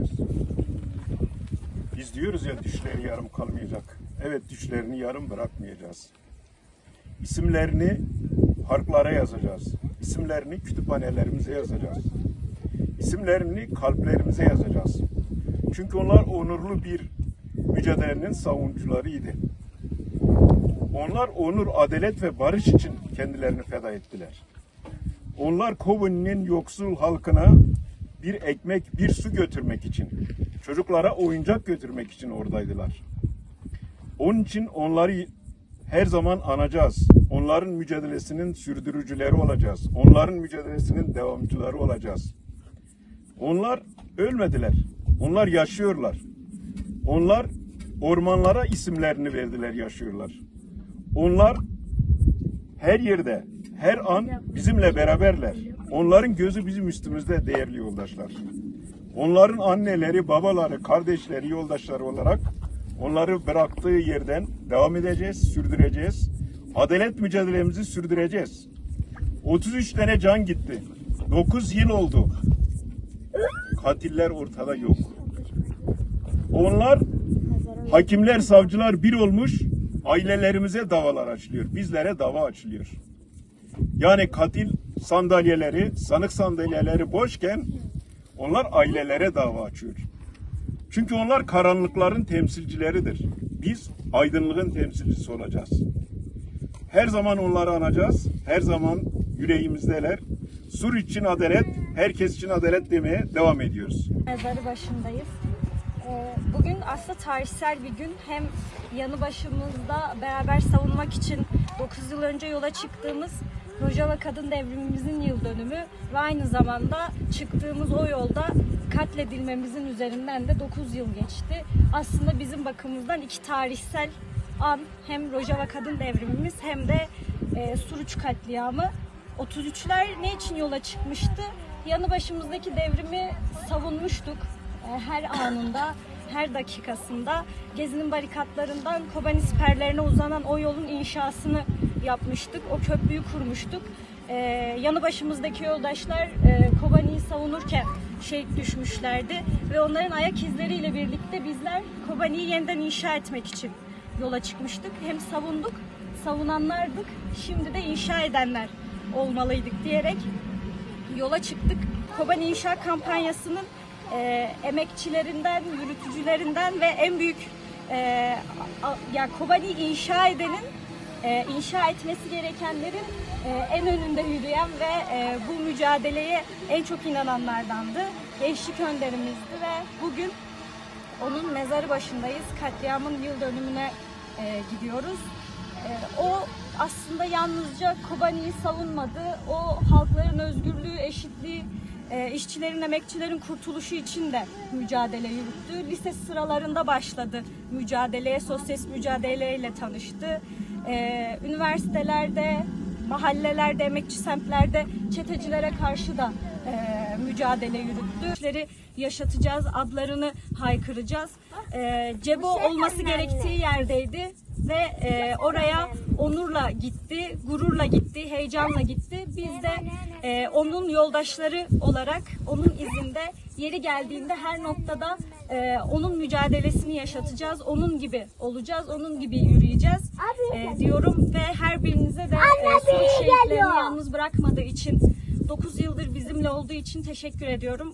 demektir. Biz diyoruz ya, düşleri yarım kalmayacak. Evet, düşlerini yarım bırakmayacağız. İsimlerini harflara yazacağız. İsimlerini kütüphanelerimize yazacağız. İsimlerini kalplerimize yazacağız. Çünkü onlar onurlu bir mücadelenin savunucularıydı. Onlar onur, adalet ve barış için kendilerini feda ettiler. Onlar Kobani'nin yoksul halkına bir ekmek, bir su götürmek için, çocuklara oyuncak götürmek için oradaydılar. Onun için onları her zaman anacağız. Onların mücadelesinin sürdürücüleri olacağız. Onların mücadelesinin devamcıları olacağız. Onlar ölmediler. Onlar yaşıyorlar. Onlar ormanlara isimlerini verdiler, yaşıyorlar. Onlar her yerde, her an bizimle beraberler. Onların gözü bizim üstümüzde, değerli yoldaşlar. Onların anneleri, babaları, kardeşleri, yoldaşları olarak onları bıraktığı yerden devam edeceğiz, sürdüreceğiz. Adalet mücadelemizi sürdüreceğiz. 33 tane can gitti. 9 yıl oldu. Katiller ortada yok. Onlar, hakimler, savcılar bir olmuş, ailelerimize davalar açılıyor. Bizlere dava açılıyor. Yani katil sandalyeleri, sanık sandalyeleri boşken onlar ailelere dava açıyor. Çünkü onlar karanlıkların temsilcileridir. Biz aydınlığın temsilcisi olacağız. Her zaman onları anacağız. Her zaman yüreğimizdeler. Suruç için adalet, herkes için adalet demeye devam ediyoruz. Mezarı başındayız. Bugün aslında tarihsel bir gün. Hem yanı başımızda beraber savunmak için 9 yıl önce yola çıktığımız Rojava Kadın Devrimimizin yıl dönümü ve aynı zamanda çıktığımız o yolda katledilmemizin üzerinden de 9 yıl geçti. Aslında bizim bakımızdan iki tarihsel an, hem Rojava Kadın Devrimimiz hem de Suruç katliamı. 33'ler ne için yola çıkmıştı? Yanı başımızdaki devrimi savunmuştuk. Her anında, her dakikasında Gezi'nin barikatlarından Kobani siperlerine uzanan o yolun inşasını yapmıştık. O köprüyü kurmuştuk. Yanı başımızdaki yoldaşlar Kobani'yi savunurken şehit düşmüşlerdi. Ve onların ayak izleriyle birlikte bizler Kobani'yi yeniden inşa etmek için yola çıkmıştık. Hem savunduk, savunanlardık, şimdi de inşa edenler olmalıydık diyerek yola çıktık. Kobani İnşa Kampanyası'nın emekçilerinden, yürütücülerinden ve en büyük Kobani inşa edenin, inşa etmesi gerekenlerin en önünde yürüyen ve bu mücadeleye en çok inananlardandı. Gençlik önderimizdi ve bugün onun mezarı başındayız. Katliamın yıl dönümüne gidiyoruz. O aslında yalnızca Kobani'yi savunmadı. O halkların özgürlüğü, eşitliği, işçilerin, emekçilerin kurtuluşu için de mücadele yürüttü. Lise sıralarında başladı mücadeleye, sosyalist mücadeleyle tanıştı. Üniversitelerde, mahallelerde, emekçi semtlerde çetecilere karşı da mücadele yürüttü. İşleri yaşatacağız, adlarını haykıracağız. Cebo olması gerektiği yerdeydi ve oraya onurla gitti, gururla gitti, heyecanla gitti. Biz de onun yoldaşları olarak onun izinde, yeri geldiğinde her noktada onun mücadelesini yaşatacağız. Onun gibi olacağız, onun gibi yürüyeceğiz diyorum ve her birinize de Suruç şehitlerini yalnız bırakmadığı için, 9 yıldır bizimle olduğu için teşekkür ediyorum.